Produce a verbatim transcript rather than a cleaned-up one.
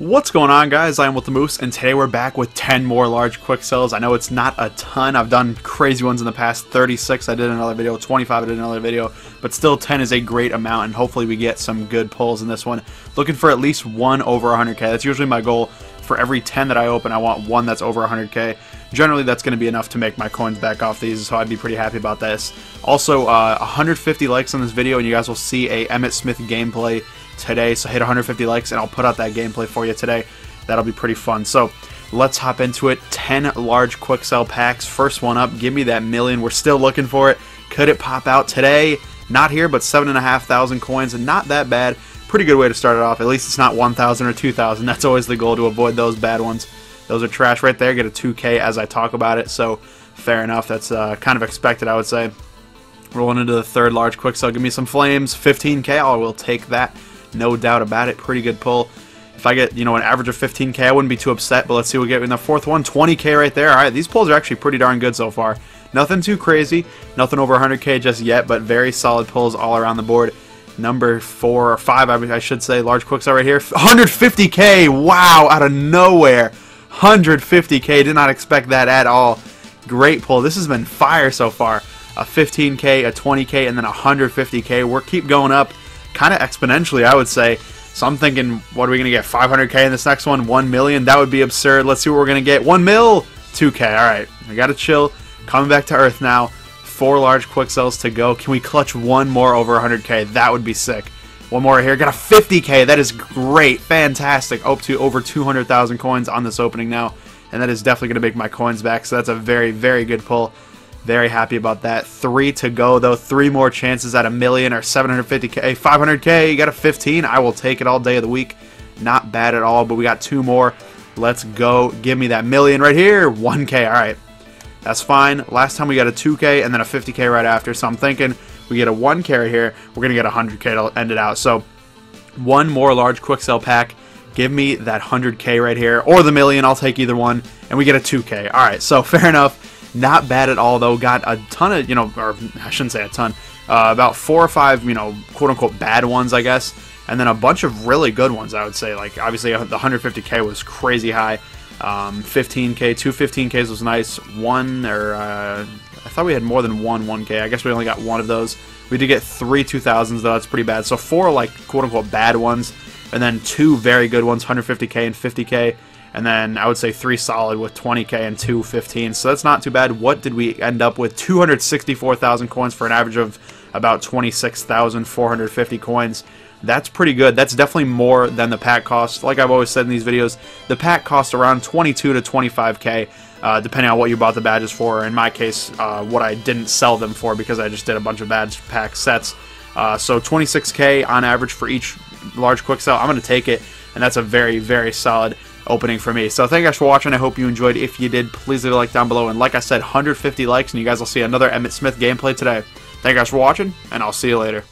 What's going on, guys? I am What The Moose, and today we're back with ten more large Quicksells. I know it's not a ton. I've done crazy ones in the past. thirty-six I did another video, twenty-five I did another video, but still ten is a great amount, and hopefully we get some good pulls in this one. Looking for at least one over one hundred K. That's usually my goal. For every ten that I open, I want one that's over one hundred K. Generally, that's going to be enough to make my coins back off these, so I'd be pretty happy about this. Also, uh, one hundred fifty likes on this video, and you guys will see a Emmitt Smith gameplay today. So hit one hundred fifty likes, and I'll put out that gameplay for you today. That'll be pretty fun. So let's hop into it. ten large quick sell packs. First one up. Give me that million. We're still looking for it. Could it pop out today? Not here, but seven and a half thousand coins, and not that bad. Pretty good way to start it off. At least it's not one thousand or two thousand. That's always the goal, to avoid those bad ones. Those are trash right there. Get a two K as I talk about it, so fair enough. That's uh, kind of expected, I would say. Rolling into the third large quick sell. Give me some flames. fifteen K. I will take that. No doubt about it. Pretty good pull. If I get, you know, an average of fifteen K, I wouldn't be too upset, but let's see what we get in the fourth one. twenty K right there. All right, these pulls are actually pretty darn good so far. Nothing too crazy. Nothing over one hundred K just yet, but very solid pulls all around the board. Number four or five, I should say, large quick sell right here. one hundred fifty K! Wow, out of nowhere. one hundred fifty K, did not expect that at all. Great pull. This has been fire so far. A fifteen K, a twenty K, and then one hundred fifty K. We're keep going up kind of exponentially, I would say. So I'm thinking, what are we going to get? five hundred K in this next one? one million? That would be absurd. Let's see what we're going to get. one mil! two K. Alright, we got to chill. Coming back to earth now. Four large quick sells to go. Can we clutch one more over one hundred K? That would be sick. One more here. Got a fifty K. That is great. Fantastic. Up to over two hundred thousand coins on this opening now. And that is definitely going to make my coins back. So that's a very, very good pull. Very happy about that. Three to go, though. Three more chances at a million or seven hundred fifty K. five hundred K. You got a fifteen. I will take it all day of the week. Not bad at all, but we got two more. Let's go. Give me that million right here. one K. All right. That's fine. Last time we got a two K and then a fifty K right after. So I'm thinking we get a one K right here. We're going to get one hundred K to end it out. So one more large quick sell pack. Give me that one hundred K right here or the million. I'll take either one. And we get a two K. All right. So fair enough. Not bad at all, though. Got a ton of, you know, or I shouldn't say a ton. Uh, about four or five, you know, quote unquote bad ones, I guess. And then a bunch of really good ones, I would say. Like, obviously, the one hundred fifty K was crazy high. Um, fifteen K, two fifteen Ks was nice. One, or uh, I thought we had more than one 1K. I guess we only got one of those. We did get three two thousands, though. That's pretty bad. So four, like, quote-unquote bad ones, and then two very good ones, one hundred fifty K and fifty K, and then I would say three solid with twenty K and two fifteen. So that's not too bad. What did we end up with? two hundred sixty-four thousand coins for an average of about twenty-six thousand four hundred fifty coins. That's pretty good. That's definitely more than the pack cost. Like I've always said in these videos, the pack costs around twenty-two to twenty-five K, uh, depending on what you bought the badges for. In my case, uh, what I didn't sell them for because I just did a bunch of badge pack sets. Uh, so twenty-six K on average for each large quick sell. I'm going to take it, and that's a very, very solid opening for me. So thank you guys for watching. I hope you enjoyed. If you did, please leave a like down below. And like I said, one hundred fifty likes, and you guys will see another Emmitt Smith gameplay today. Thank you guys for watching, and I'll see you later.